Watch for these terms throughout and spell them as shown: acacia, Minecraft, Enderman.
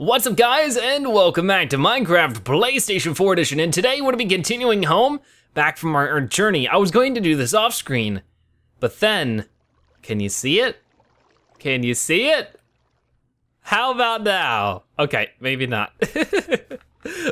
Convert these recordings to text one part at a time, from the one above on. What's up guys, and welcome back to Minecraft PlayStation 4 edition, and today we're gonna be continuing home, back from our journey. I was going to do this off screen, but then, can you see it? Can you see it? How about now? Okay, maybe not.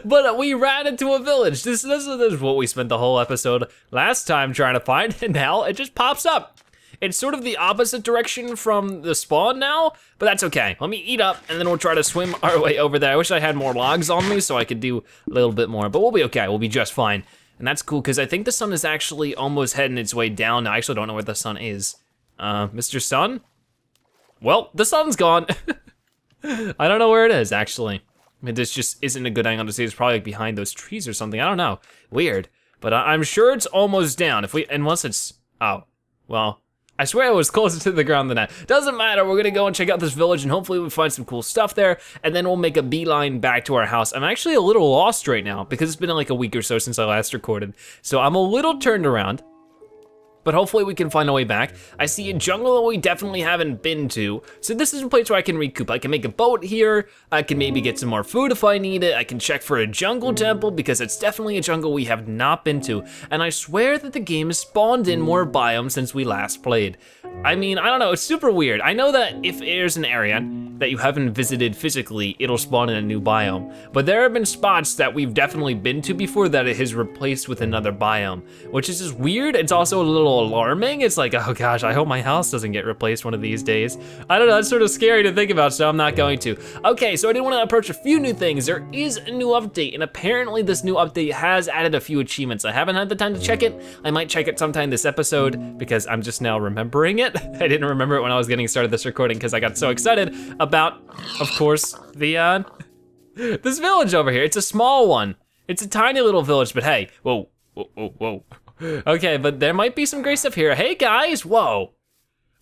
But we ran into a village. This is what we spent the whole episode last time trying to find, and now it just pops up. It's sort of the opposite direction from the spawn now, but that's okay. Let me eat up, and then we'll try to swim our way over there. I wish I had more logs on me so I could do a little bit more, but we'll be okay. We'll be just fine. And that's cool, because I think the sun is actually almost heading its way down. I actually don't know where the sun is. Mr. Sun? Well, the sun's gone. I don't know where it is, actually. I mean, this just isn't a good angle to see. It's probably behind those trees or something. I don't know. Weird. But I'm sure it's almost down. Unless it's, oh, well. I swear it was closer to the ground than that. Doesn't matter, we're gonna go and check out this village and hopefully we'll find some cool stuff there, and then we'll make a beeline back to our house. I'm actually a little lost right now because it's been like a week or so since I last recorded. So I'm a little turned around, but hopefully we can find a way back. I see a jungle that we definitely haven't been to. So this is a place where I can recoup. I can make a boat here. I can maybe get some more food if I need it. I can check for a jungle temple because it's definitely a jungle we have not been to. And I swear that the game has spawned in more biomes since we last played. I mean, I don't know, it's super weird. I know that if there's an area that you haven't visited physically, it'll spawn in a new biome. But there have been spots that we've definitely been to before that it has replaced with another biome, which is just weird. It's also a little alarming. It's like, oh gosh, I hope my house doesn't get replaced one of these days. I don't know, that's sort of scary to think about, so I'm not going to. Okay, so I did want to approach a few new things. There is a new update, and apparently this new update has added a few achievements. I haven't had the time to check it. I might check it sometime this episode because I'm just now remembering it. I didn't remember it when I was getting started this recording because I got so excited about, of course, the this village over here. It's a small one. It's a tiny little village, but hey, whoa, whoa, whoa, whoa. Okay, but there might be some great stuff here. Hey guys, whoa.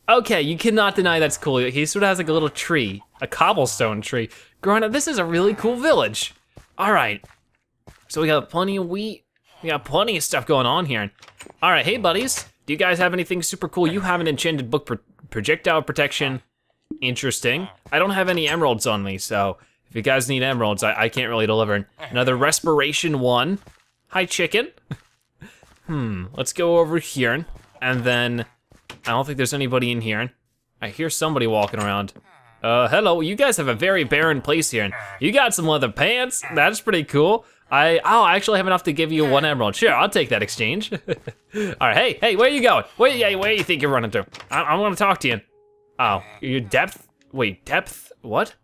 Okay, you cannot deny that's cool. He sort of has like a little tree, a cobblestone tree. Growing up, this is a really cool village. All right, so we got plenty of wheat. We got plenty of stuff going on here. All right, hey buddies. Do you guys have anything super cool? You have an enchanted book projectile protection. Interesting. I don't have any emeralds on me, so if you guys need emeralds, I can't really deliver. Another respiration one. Hi, chicken. Let's go over here, and then I don't think there's anybody in here. I hear somebody walking around. Hello, you guys have a very barren place here. You got some leather pants, that's pretty cool. I actually have enough to give you one emerald. Sure, I'll take that exchange. All right, hey, where are you going? Where do you think you're running through? I wanna talk to you. Oh, your depth, wait, depth, what?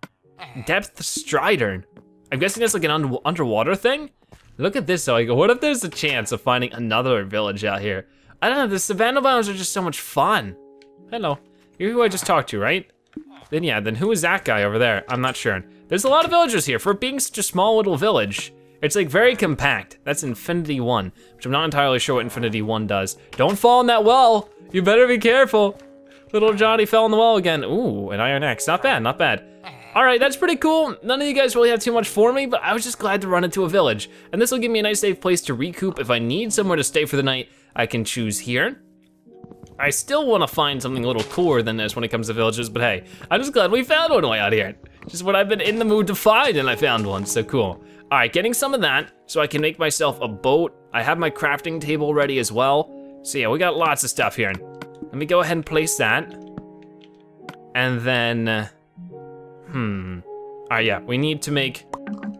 Depth stridern. I'm guessing that's like an underwater thing? Look at this though, I go, what if there's a chance of finding another village out here? I don't know, the savannah biomes are just so much fun. Hello, you're who I just talked to, right? Then yeah, then who is that guy over there? I'm not sure. There's a lot of villagers here. For being such a small little village, it's like very compact. That's Infinity 1, which I'm not entirely sure what Infinity 1 does. Don't fall in that well, you better be careful. Little Johnny fell in the well again. Ooh, an iron axe, not bad, not bad. All right, that's pretty cool. None of you guys really have too much for me, but I was just glad to run into a village. And this will give me a nice safe place to recoup. If I need somewhere to stay for the night, I can choose here. I still wanna find something a little cooler than this when it comes to villages, but hey, I'm just glad we found one way out here. Just what I've been in the mood to find, and I found one, so cool. All right, getting some of that so I can make myself a boat. I have my crafting table ready as well. So yeah, we got lots of stuff here. Let me go ahead and place that. And then, all right, yeah, we need to make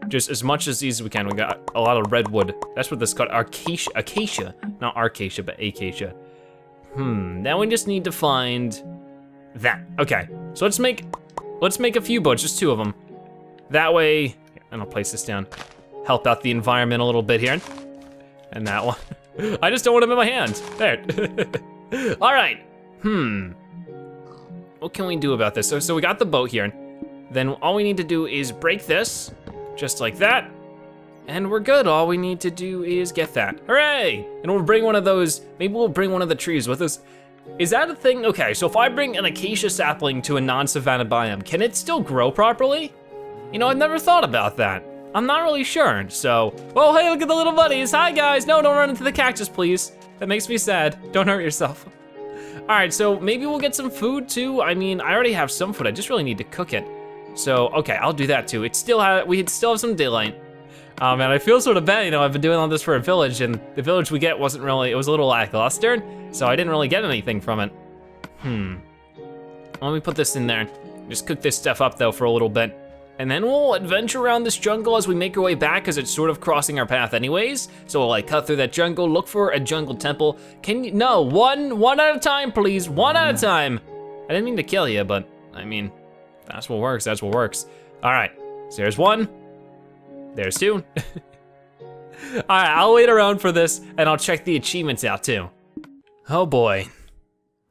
just as much of these as we can. We got a lot of redwood. That's what this is called, acacia. Not arcacia, but acacia. Now we just need to find that. Okay, so let's make a few boats, just two of them. That way, and I'll place this down. Help out the environment a little bit here. And that one. I just don't want them in my hand. There. All right, what can we do about this? So we got the boat here. Then all we need to do is break this, just like that, and we're good. All we need to do is get that. Hooray! And we'll bring one of those, maybe we'll bring one of the trees with us. Is that a thing? Okay, so if I bring an acacia sapling to a non-savanna biome, can it still grow properly? You know, I've never thought about that. I'm not really sure, so. Oh, hey, look at the little buddies. Hi, guys. No, don't run into the cactus, please. That makes me sad. Don't hurt yourself. All right, so maybe we'll get some food too. I mean, I already have some food. I just really need to cook it. So, okay, I'll do that too. We still have some daylight. And I feel sort of bad, you know, I've been doing all this for a village, and the village we get wasn't really, it was a little lackluster, so I didn't really get anything from it. Let me put this in there. Just cook this stuff up though for a little bit. And then we'll adventure around this jungle as we make our way back, because it's sort of crossing our path anyways. So we'll like cut through that jungle, look for a jungle temple. Can you, no, one at a time, please, one at a time. I didn't mean to kill you, but I mean, that's what works, that's what works. All right, so there's one, there's two. All right, I'll wait around for this and I'll check the achievements out too. Oh boy,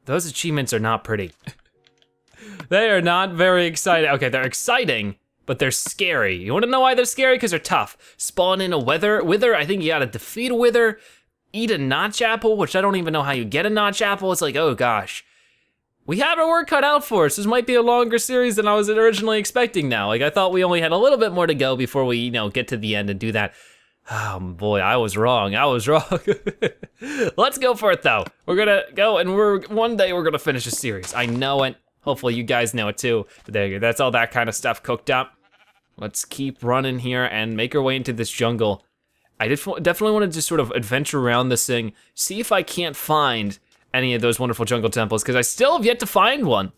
those achievements are not pretty. They are not very exciting. Okay, they're exciting, but they're scary. You wanna know why they're scary? Because they're tough. Spawn in a wither, I think you gotta defeat a wither, eat a notch apple, which I don't even know how you get a notch apple. It's like, oh gosh. We have our work cut out for us. This might be a longer series than I was originally expecting now. Like I thought we only had a little bit more to go before we, you know, get to the end and do that. Oh boy, I was wrong, I was wrong. Let's go for it though. We're gonna go and one day we're gonna finish a series. I know it. Hopefully you guys know it too. But there you go, that's all that kind of stuff cooked up. Let's keep running here and make our way into this jungle. I definitely wanna just sort of adventure around this thing, see if I can't find any of those wonderful jungle temples, because I still have yet to find one.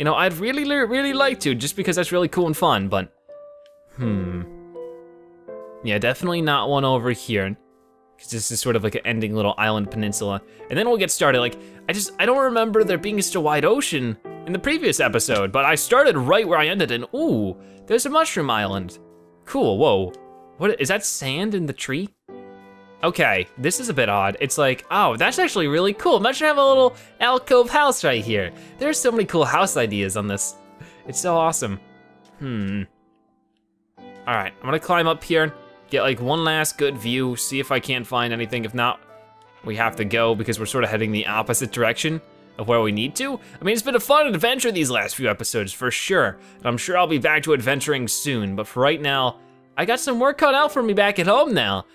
You know, I'd really, really like to, just because that's really cool and fun, but, yeah, definitely not one over here. Because this is sort of like an ending little island peninsula. And then we'll get started. Like, I don't remember there being such a wide ocean in the previous episode, but I started right where I ended and ooh, there's a mushroom island. Cool, whoa. What, is that sand in the tree? Okay, this is a bit odd. It's like, oh, that's actually really cool. Imagine having a little alcove house right here. There's so many cool house ideas on this. It's so awesome. All right, I'm gonna climb up here. Get like one last good view, see if I can't find anything. If not, we have to go because we're sort of heading the opposite direction of where we need to. I mean, it's been a fun adventure these last few episodes for sure. And I'm sure I'll be back to adventuring soon, but for right now, I got some work cut out for me back at home now.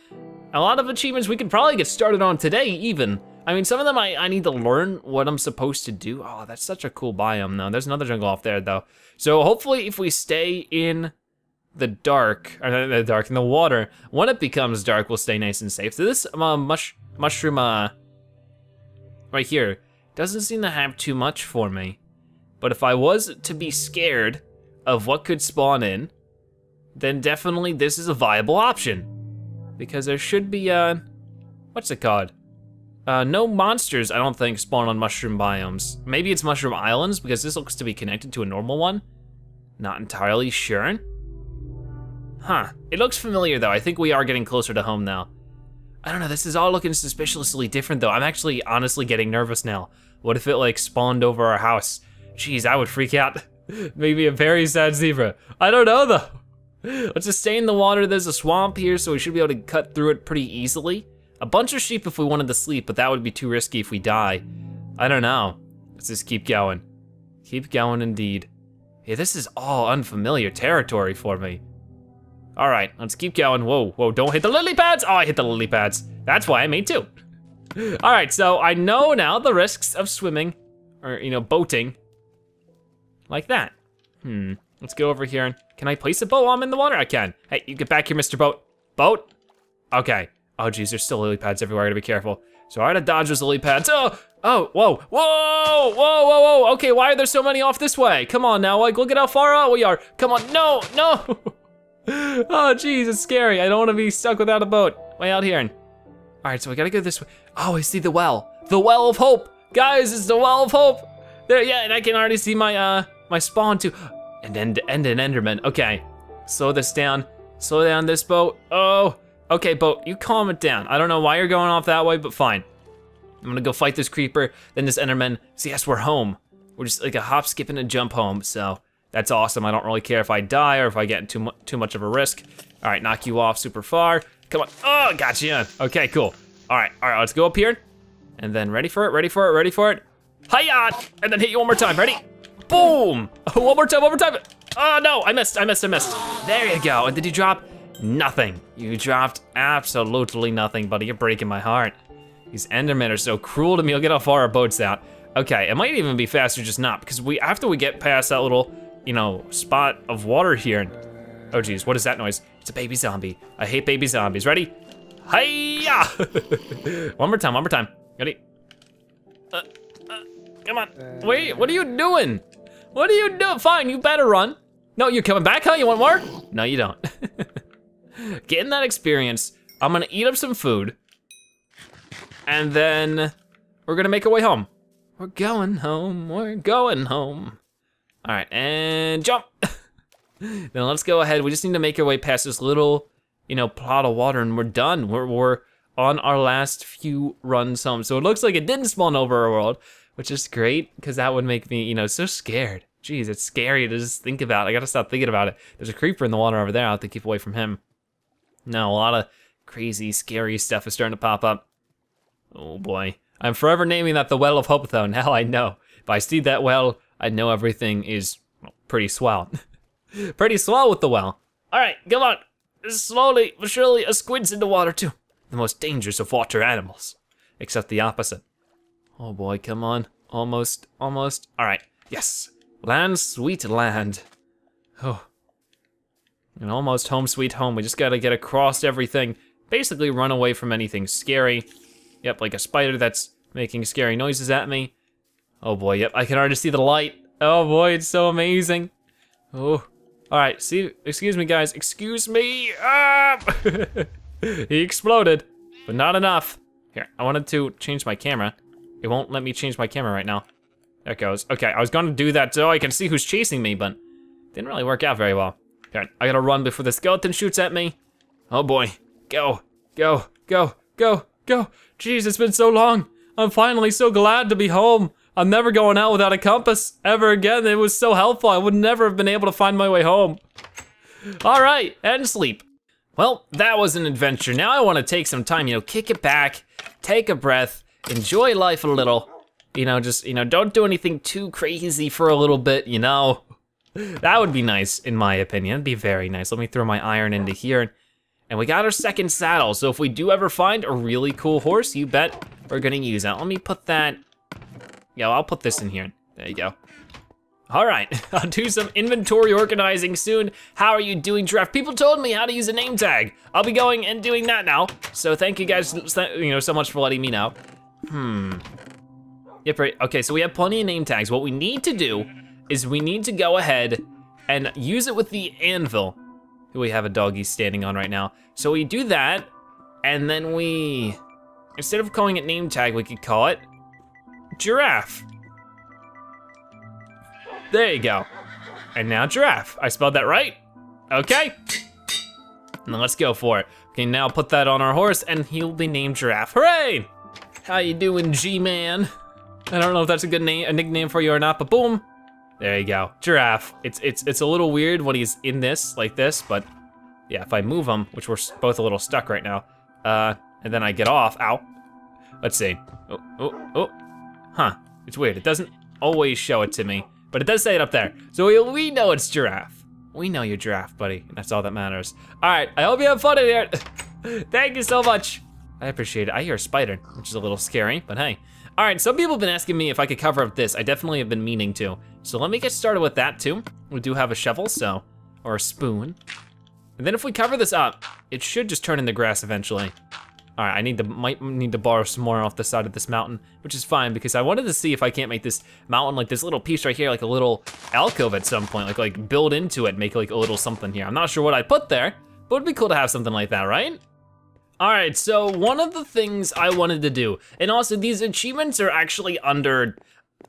A lot of achievements we could probably get started on today even. I mean, some of them I need to learn what I'm supposed to do. Oh, that's such a cool biome though. There's another jungle off there though. So hopefully if we stay in the water. When it becomes dark, we'll stay nice and safe. So this mushroom right here doesn't seem to have too much for me. But if I was to be scared of what could spawn in, then definitely this is a viable option. Because there should be, what's it called? No monsters, I don't think, spawn on mushroom biomes. Maybe it's mushroom islands, because this looks to be connected to a normal one. Not entirely sure. Huh, it looks familiar though. I think we are getting closer to home now. I don't know, this is all looking suspiciously different though. I'm actually honestly getting nervous now. What if it like spawned over our house? Jeez, I would freak out. Maybe a very sad zebra. I don't know though. Let's just stay in the water. There's a swamp here, so we should be able to cut through it pretty easily. A bunch of sheep if we wanted to sleep, but that would be too risky if we die. I don't know. Let's just keep going. Keep going indeed. Hey, this is all unfamiliar territory for me. All right, let's keep going. Whoa, whoa, don't hit the lily pads. Oh, I hit the lily pads. That's why I made two. All right, so I know now the risks of swimming or, you know, boating like that. Let's go over here. Can I place a boat while I'm in the water? I can. Hey, you get back here, Mr. Boat. Boat? Okay. Oh geez, there's still lily pads everywhere, I gotta be careful. So I gotta dodge those lily pads. Oh, whoa, whoa, whoa, whoa, whoa. Okay, why are there so many off this way? Come on now, like, look at how far out we are. Come on, no, no. Oh geez, it's scary. I don't wanna be stuck without a boat. Way out here. All right, so we gotta go this way. Oh, I see the well. The well of hope. Guys, it's the well of hope. There, yeah, and I can already see my my spawn too. And an enderman, okay. Slow this down, slow down this boat. Oh, okay, boat, you calm it down. I don't know why you're going off that way, but fine. I'm gonna go fight this creeper, then this enderman. So yes, we're home. We're just like a hop, skip, and a jump home, so. That's awesome, I don't really care if I die or if I get too much of a risk. All right, knock you off super far. Come on, oh, gotcha. Okay, cool. All right, let's go up here. And then ready for it, ready for it, ready for it. Hiya! And then hit you one more time, ready? Boom! One more time, one more time. Oh no, I missed, I missed, I missed. There you go, and did you drop? Nothing. You dropped absolutely nothing, buddy, you're breaking my heart. These endermen are so cruel to me, look at how far our boat's out. Okay, it might even be faster just not, because after we get past that little you know, spot of water here. Oh geez, what is that noise? It's a baby zombie. I hate baby zombies. Ready? Hiya! One more time, one more time. Ready? Come on. Wait, what are you doing? What are you doing? Fine, you better run. No, you're coming back, huh? You want more? No, you don't. Getting that experience. I'm gonna eat up some food. And then we're gonna make our way home. We're going home, we're going home. All right, and jump. Now let's go ahead. We just need to make our way past this little, you know, plot of water and we're done. We're on our last few runs home. So it looks like it didn't spawn over our world, which is great, because that would make me, you know, so scared. Jeez, it's scary to just think about. I gotta stop thinking about it. There's a creeper in the water over there. I'll have to keep away from him. No, a lot of crazy, scary stuff is starting to pop up. Oh boy. I'm forever naming that the Well of Hope though. Now I know. If I see that well, I know everything is pretty swell. Pretty swell with the well. All right, come on. Slowly, but surely, a squid's in the water too. The most dangerous of water animals, except the opposite. Oh boy, come on. Almost, almost. All right, yes. Land, sweet land. Oh. And almost home sweet home. We just gotta get across everything. Basically run away from anything scary. Yep, like a spider that's making scary noises at me. Oh boy, yep, I can already see the light. Oh boy, it's so amazing. Oh, all right, see, excuse me guys, excuse me. Ah! He exploded, but not enough. Here, I wanted to change my camera. It won't let me change my camera right now. There it goes, okay, I was gonna do that so I can see who's chasing me, but didn't really work out very well. Here, I gotta run before the skeleton shoots at me. Oh boy, go, go, go, go, go. Jeez, it's been so long. I'm finally so glad to be home. I'm never going out without a compass ever again. It was so helpful. I would never have been able to find my way home. All right, and sleep. Well, that was an adventure. Now I wanna take some time, you know, kick it back, take a breath, enjoy life a little. You know, just, you know, don't do anything too crazy for a little bit, you know. That would be nice, in my opinion. It'd be very nice. Let me throw my iron into here. And we got our second saddle. So if we do ever find a really cool horse, you bet we're gonna use that. Let me put that, yo, I'll put this in here. There you go. All right, I'll do some inventory organizing soon. How are you doing, Giraffe? People told me how to use a name tag. I'll be going and doing that now. So thank you guys, you know, so much for letting me know. Yep, right, okay, so we have plenty of name tags. What we need to do is we need to go ahead and use it with the anvil. We have a doggy standing on right now. So we do that, and then we, instead of calling it name tag, we could call it Giraffe. There you go. And now Giraffe. I spelled that right? Okay. Now let's go for it. Okay, now put that on our horse, and he'll be named Giraffe. Hooray! How you doing, G-Man? I don't know if that's a good name, a nickname for you or not, but boom. There you go, Giraffe. It's a little weird when he's in this, like this, but yeah, if I move him, which we're both a little stuck right now, and then I get off, ow. Let's see, oh, oh, oh, huh, it's weird. It doesn't always show it to me, but it does say it up there. So we know it's Giraffe. We know you're Giraffe, buddy, and that's all that matters. All right, I hope you have fun in here. Thank you so much. I appreciate it. I hear a spider, which is a little scary, but hey. All right, some people have been asking me if I could cover up this. I definitely have been meaning to. So let me get started with that too. We do have a shovel, so, or a spoon. And then if we cover this up, it should just turn into grass eventually. All right, I might need to borrow some more off the side of this mountain, which is fine because I wanted to see if I can't make this mountain, like this little piece right here, like a little alcove at some point, like build into it, make like a little something here. I'm not sure what I put there, but it'd be cool to have something like that, right? All right, so one of the things I wanted to do, and also these achievements are actually under,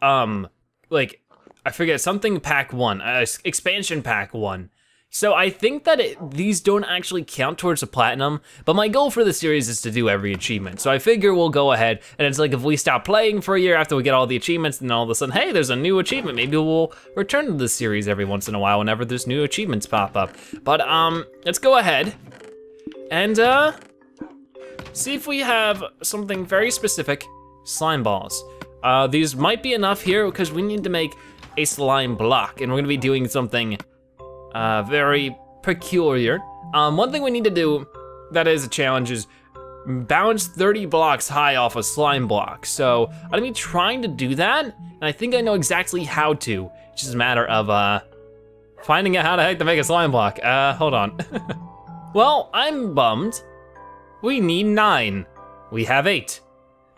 like, I forget, something pack one, expansion pack one. So I think that these don't actually count towards the platinum, but my goal for the series is to do every achievement. So I figure we'll go ahead, and it's like if we stop playing for a year after we get all the achievements, and all of a sudden, hey, there's a new achievement. Maybe we'll return to the series every once in a while whenever there's new achievements pop up. But let's go ahead and, see if we have something very specific, slime balls. These might be enough here because we need to make a slime block and we're gonna be doing something very peculiar. One thing we need to do that is a challenge is bounce 30 blocks high off a slime block. So I'm gonna be trying to do that and I think I know exactly how to. It's just a matter of Finding out how the heck to make a slime block. Hold on. Well, I'm bummed. We need 9. We have 8.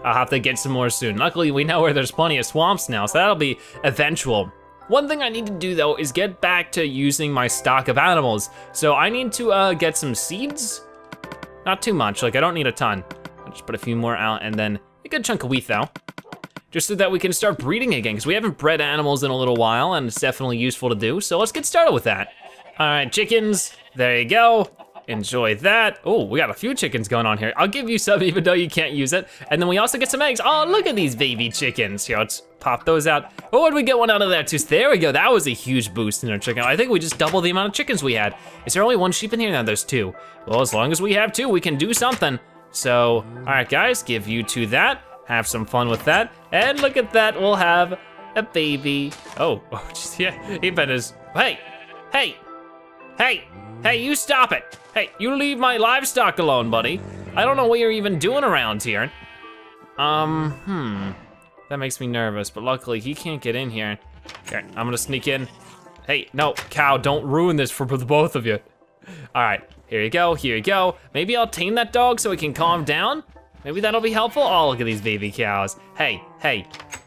I'll have to get some more soon. Luckily, we know where there's plenty of swamps now, so that'll be eventual. One thing I need to do though is get back to using my stock of animals. So I need to get some seeds. Not too much, like I don't need a ton. I'll just put a few more out and then a good chunk of wheat though. Just so that we can start breeding again, because we haven't bred animals in a little while and it's definitely useful to do, so let's get started with that. All right, chickens, there you go. Enjoy that. Oh, we got a few chickens going on here. I'll give you some even though you can't use it. And then we also get some eggs. Oh, look at these baby chickens. Here, let's pop those out. Oh, and we get one out of there too. There we go, that was a huge boost in our chicken. I think we just doubled the amount of chickens we had. Is there only one sheep in here? Now there's 2. Well, as long as we have 2, we can do something. So, all right guys, give you 2 that. Have some fun with that. And look at that, we'll have a baby. Oh just, yeah, he bet his, hey, hey, hey, hey, you stop it. Hey, you leave my livestock alone, buddy. I don't know what you're even doing around here. That makes me nervous, but luckily he can't get in here. Okay, I'm gonna sneak in. Hey, no, cow, don't ruin this for the both of you. All right, here you go, here you go. Maybe I'll tame that dog so he can calm down. Maybe that'll be helpful. Oh, look at these baby cows. Hey, hey,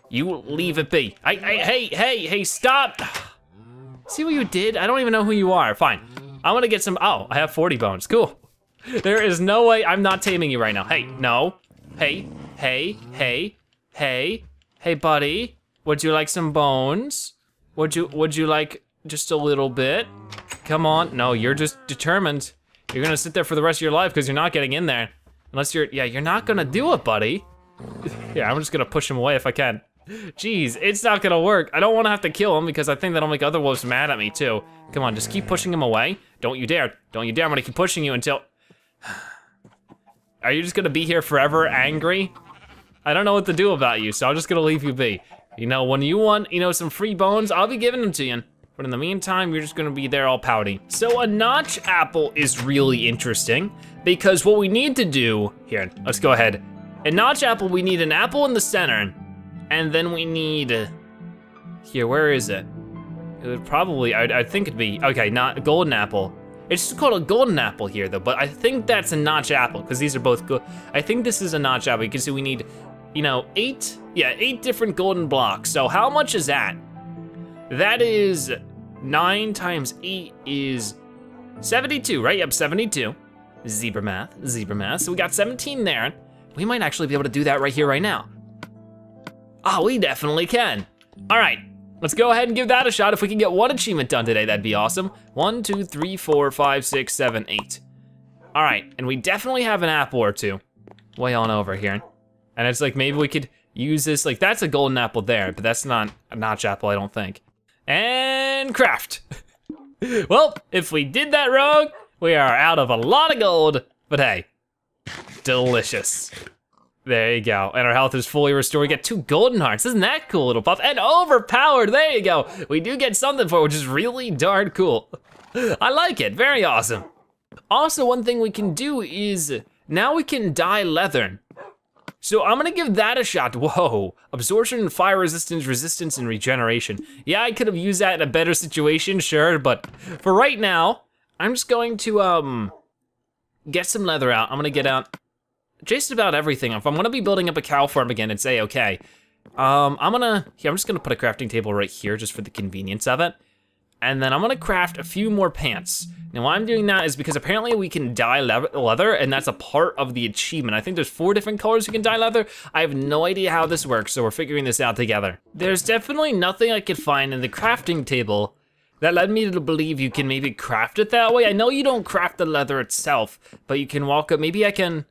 you leave it be. Hey, stop. See what you did? I don't even know who you are. Fine, I wanna get some, oh, I have 40 bones, cool. There is no way I'm not taming you right now. Hey, no, hey, hey, hey, hey, hey buddy, would you like some bones? Would you like just a little bit? Come on, no, you're just determined. You're gonna sit there for the rest of your life because you're not getting in there. Unless you're, yeah, you're not gonna do it, buddy. Yeah, I'm just gonna push him away if I can. Jeez, it's not gonna work. I don't wanna have to kill him because I think that'll make other wolves mad at me too. Come on, just keep pushing him away. Don't you dare, I'm gonna keep pushing you until... Are you just gonna be here forever angry? I don't know what to do about you, so I'm just gonna leave you be. You know, when you want, you know, some free bones, I'll be giving them to you. But in the meantime, you're just gonna be there all pouty. So a notch apple is really interesting because what we need to do, here, let's go ahead. A notch apple, we need an apple in the center and then we need, here, where is it? It would probably, I think it'd be, okay, not a golden apple. It's just called a golden apple here though, but I think that's a notch apple because these are both good. I think this is a notch apple. You can see we need, you know, 8 different golden blocks. So how much is that? That is 9 times 8 is 72, right? Yep, 72. Zebra math, zebra math. So we got 17 there. We might actually be able to do that right here, right now. Oh, we definitely can. All right, let's go ahead and give that a shot. If we can get one achievement done today, that'd be awesome. 1, 2, 3, 4, 5, 6, 7, 8. All right, and we definitely have an apple or two. Way on over here. And it's like, maybe we could use this, like that's a golden apple there, but that's not a notch apple, I don't think. And craft. Well, if we did that wrong, we are out of a lot of gold, but hey, delicious. There you go, and our health is fully restored. We get 2 golden hearts, isn't that cool, little puff? And overpowered, there you go. We do get something for it, which is really darn cool. I like it, very awesome. Also, one thing we can do is, now we can dye leather. So I'm gonna give that a shot. Whoa, absorption, fire resistance, resistance, and regeneration. Yeah, I could have used that in a better situation, sure, but for right now, I'm just going to get some leather out. I'm gonna get out just about everything. If I'm gonna be building up a cow farm again, it's a-okay. I'm just gonna put a crafting table right here just for the convenience of it. And then I'm gonna craft a few more pants. Now why I'm doing that is because apparently we can dye leather and that's a part of the achievement. I think there's 4 different colors you can dye leather. I have no idea how this works, so we're figuring this out together. There's definitely nothing I could find in the crafting table that led me to believe you can maybe craft it that way. I know you don't craft the leather itself, but you can walk up, maybe I can,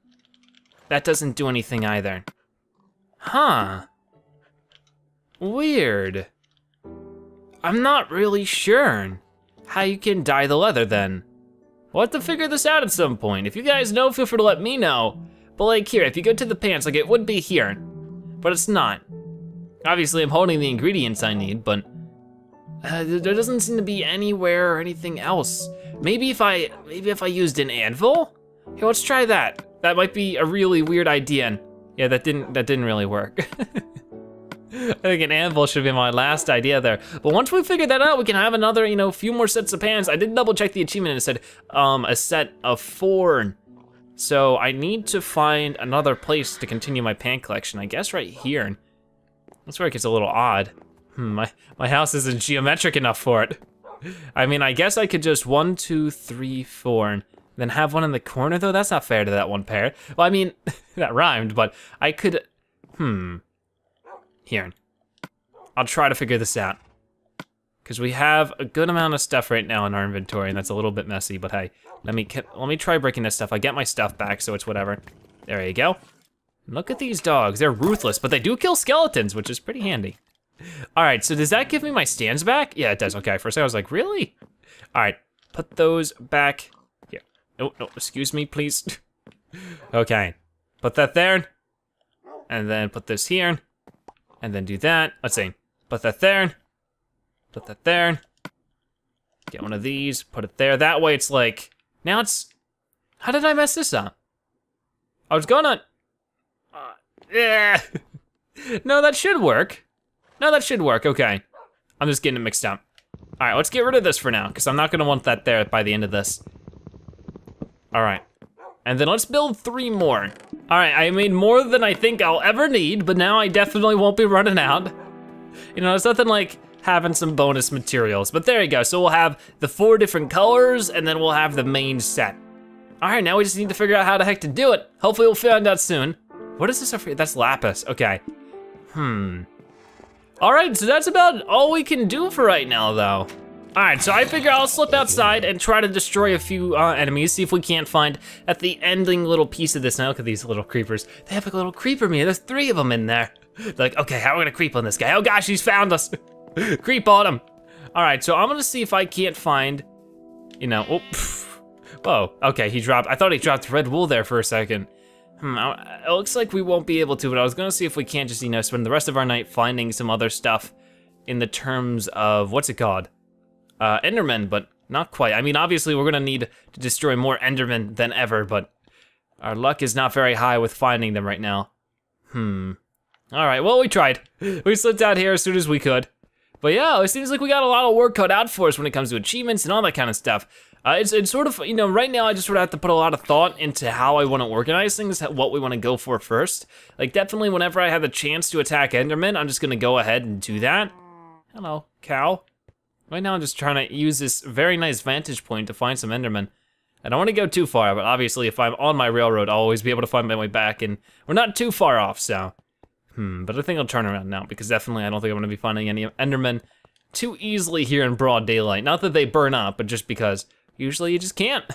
that doesn't do anything either. Huh, weird. I'm not really sure how you can dye the leather then. We'll have to figure this out at some point. If you guys know, feel free to let me know. But like here, if you go to the pants, like it would be here, but it's not. Obviously I'm holding the ingredients I need, but there doesn't seem to be anywhere or anything else. Maybe if I used an anvil? Here, let's try that. That might be a really weird idea. Yeah, that didn't really work. I think an anvil should be my last idea there. But once we figure that out, we can have another, you know, few more sets of pans. I did double check the achievement and it said a set of 4. So I need to find another place to continue my pan collection. I guess right here. That's where it gets a little odd. My house isn't geometric enough for it. I mean, I guess I could just 1, 2, 3, 4, and then have one in the corner though? That's not fair to that one pair. Well, I mean, that rhymed, but I could, Here, I'll try to figure this out. Because we have a good amount of stuff right now in our inventory, and that's a little bit messy, but hey, let me try breaking this stuff. I get my stuff back, so it's whatever. There you go. Look at these dogs, they're ruthless, but they do kill skeletons, which is pretty handy. All right, so does that give me my stands back? Yeah, it does, okay. First I was like, really? All right, put those back here. No, excuse me, please. Okay, put that there, and then put this here, and then do that. Let's see, put that there, put that there. Get one of these, put it there. That way it's like, now it's, how did I mess this up? I was gonna, yeah. No, that should work. No, that should work, okay. I'm just getting it mixed up. All right, let's get rid of this for now, because I'm not gonna want that there by the end of this. All right, and then let's build 3 more. All right, I made more than I think I'll ever need, but now I definitely won't be running out. You know, it's nothing like having some bonus materials, but there you go. So we'll have the 4 different colors, and then we'll have the main set. All right, now we just need to figure out how the heck to do it. Hopefully we'll find out soon. What is this over here? That's lapis, okay. All right, so that's about all we can do for right now, though. All right, so I figure I'll slip outside and try to destroy a few enemies, see if we can't find at the ending little piece of this. Now look at these little creepers. They have like a little creeper meter. There's 3 of them in there. They're like, okay, how are we gonna creep on this guy? Oh gosh, he's found us. Creep on him. All right, so I'm gonna see if I can't find, you know, oh, pff. Whoa, okay, he dropped. I thought he dropped red wool there for a second. It looks like we won't be able to, but I was gonna see if we can't just, you know, spend the rest of our night finding some other stuff in the terms of, what's it called? Endermen, but not quite. I mean, obviously we're gonna need to destroy more Endermen than ever, but our luck is not very high with finding them right now. All right, well, we tried. We slipped out here as soon as we could. But yeah, it seems like we got a lot of work cut out for us when it comes to achievements and all that kind of stuff. It's sort of, you know, right now I just sort of have to put a lot of thought into how I want to organize things, what we want to go for first. Like definitely whenever I have the chance to attack Enderman, I'm just gonna go ahead and do that. Hello, cow. Right now I'm just trying to use this very nice vantage point to find some Enderman. I don't want to go too far, but obviously if I'm on my railroad, I'll always be able to find my way back, and we're not too far off, so. But I think I'll turn around now, because definitely I don't think I'm gonna be finding any Enderman too easily here in broad daylight. Not that they burn up, but just because. Usually you just can't.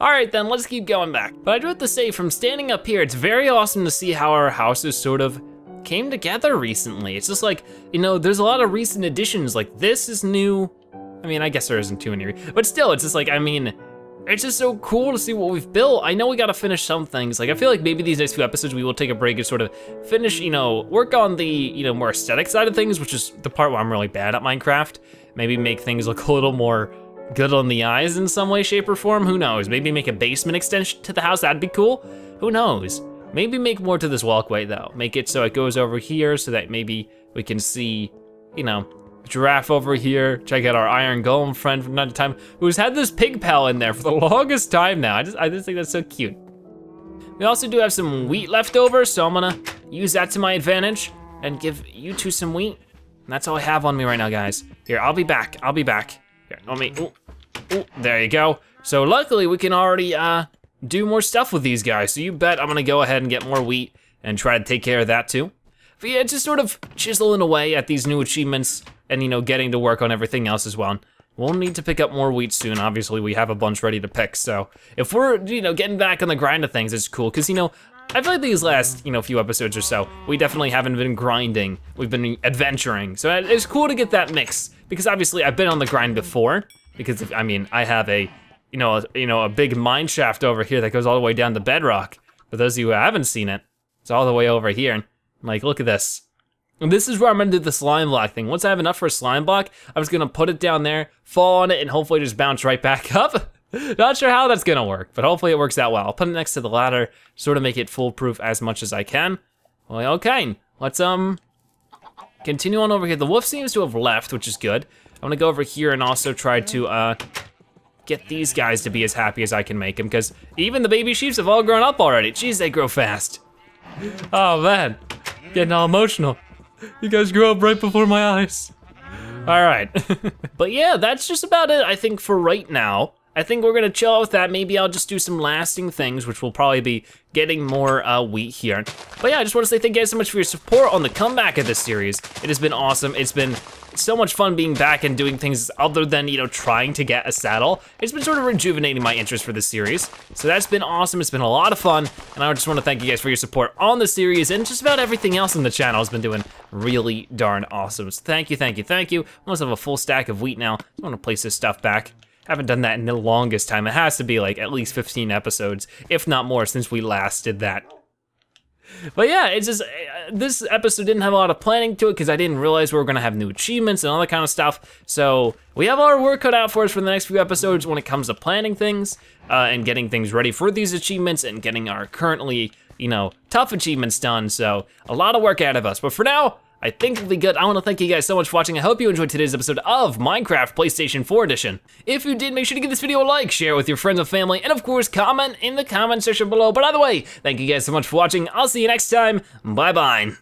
All right then, let's keep going back. But I do have to say, from standing up here, it's very awesome to see how our houses sort of came together recently. It's just like, you know, there's a lot of recent additions, like this is new. I mean, I guess there isn't too many, but still, it's just like, I mean, it's just so cool to see what we've built. I know we gotta finish some things. Like I feel like maybe these next few episodes we will take a break and sort of finish, you know, work on the, you know, more aesthetic side of things, which is the part where I'm really bad at Minecraft. Maybe make things look a little more good on the eyes in some way, shape, or form, who knows? Maybe make a basement extension to the house, that'd be cool, who knows? Maybe make more to this walkway though. Make it so it goes over here so that maybe we can see, you know, giraffe over here. Check out our iron golem friend from time to time, who's had this pig pal in there for the longest time now. I just think that's so cute. We also do have some wheat left over, so I'm gonna use that to my advantage and give you 2 some wheat. And that's all I have on me right now, guys. Here, I'll be back. Here, let me, ooh, there you go. So luckily we can already do more stuff with these guys. So you bet I'm gonna go ahead and get more wheat and try to take care of that too. But yeah, just sort of chiseling away at these new achievements and, you know, getting to work on everything else as well. We'll need to pick up more wheat soon. Obviously we have a bunch ready to pick. So if we're, you know, getting back on the grind of things, it's cool. Cause, you know, I feel like these last, you know, few episodes or so, we definitely haven't been grinding. We've been adventuring. So it's cool to get that mix, because obviously I've been on the grind before, because if, I mean, I have a, you know, a big mine shaft over here that goes all the way down to bedrock. For those of you who haven't seen it, it's all the way over here. And like, look at this. And this is where I'm gonna do the slime block thing. Once I have enough for a slime block, I'm just gonna put it down there, fall on it, and hopefully just bounce right back up. Not sure how that's gonna work, but hopefully it works out well. I'll put it next to the ladder, sort of make it foolproof as much as I can. Well, okay, let's Continue on over here. The wolf seems to have left, which is good. I'm gonna go over here and also try to get these guys to be as happy as I can make them, because even the baby sheeps have all grown up already. Jeez, they grow fast. Oh man, getting all emotional. You guys grew up right before my eyes. All right, but yeah, that's just about it, I think, for right now. I think we're gonna chill out with that. Maybe I'll just do some lasting things, which will probably be getting more wheat here. But yeah, I just wanna say thank you guys so much for your support on the comeback of this series. It has been awesome. It's been so much fun being back and doing things other than, you know, trying to get a saddle. It's been sort of rejuvenating my interest for this series. So that's been awesome. It's been a lot of fun. And I just wanna thank you guys for your support on the series and just about everything else on the channel has been doing really darn awesome. So thank you, thank you, thank you. I almost have a full stack of wheat now. I'm gonna place this stuff back. Haven't done that in the longest time. It has to be like at least 15 episodes, if not more, since we last did that. But yeah, it's just, this episode didn't have a lot of planning to it because I didn't realize we were gonna have new achievements and all that kind of stuff. So we have our work cut out for us for the next few episodes when it comes to planning things and getting things ready for these achievements and getting our currently, you know, tough achievements done. So a lot of work out of us, but for now, I think it'll be good. I wanna thank you guys so much for watching. I hope you enjoyed today's episode of Minecraft PlayStation 4 Edition. If you did, make sure to give this video a like, share with your friends and family, and of course, comment in the comment section below. But either way, thank you guys so much for watching. I'll see you next time. Bye-bye.